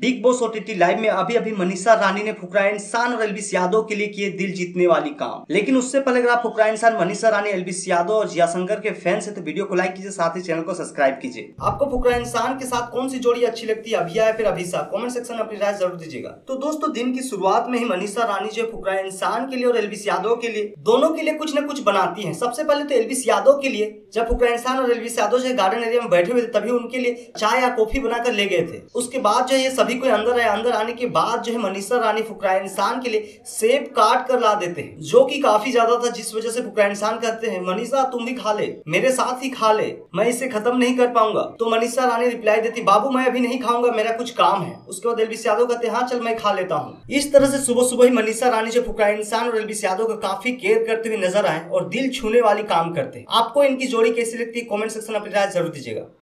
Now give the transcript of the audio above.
Big boss OTT live में अभी अभी मनीषा रानी ने फुकरा इंसान और एल्विश यादव के लिए किए दिल जीतने वाली काम। लेकिन उससे पहले अगर आप फुकरा इंसान, मनीषा रानी, एल्विश यादव और जयशंकर के फैंस हैं तो वीडियो को लाइक कीजिए, साथ ही चैनल को सब्सक्राइब कीजिए। आपको फुकरा इंसान के साथ कौन सी जोड़ी अच्छी लगती है, अभिया या फिर अभिषा? कॉमेंट सेक्शन में अपनी राय जरूर दीजिएगा। तो दोस्तों, दिन की शुरुआत में ही मनीषा रानी जो फुकरा इंसान के लिए और एल्विश यादव के लिए, दोनों के लिए कुछ न कुछ बनाती है। सबसे पहले तो एल्विश यादव के लिए, जब फुकरा इंसान और एल्विश यादव जो गार्डन एरिया में बैठे हुए थे तभी उनके लिए चाय या कॉफी बनाकर ले गए थे। उसके बाद जो है सभी कोई अंदर आया। अंदर आने के बाद जो है मनीषा रानी फुकरा इंसान के लिए सेब काट कर ला देते हैं, जो कि काफी ज्यादा था, जिस वजह से फुकरा इंसान कहते हैं मनीषा तुम भी खा ले, मेरे साथ ही खा ले, मैं इसे खत्म नहीं कर पाऊंगा। तो मनीषा रानी रिप्लाई देती, बाबू मैं अभी नहीं खाऊंगा, मेरा कुछ काम है। उसके बाद एल्विश यादव कहते हैं हाँ चल मैं खा लेता हूँ। इस तरह से सुबह सुबह ही मनीषा रानी जो फुकरा इंसान और एल्विश यादव का काफी केयर करते हुए नजर आए और दिल छूने वाली काम करते। आपको इनकी जोड़ी कैसी लगती है, कॉमेंट सेक्शन में अपनी राय जरूर दीजिएगा।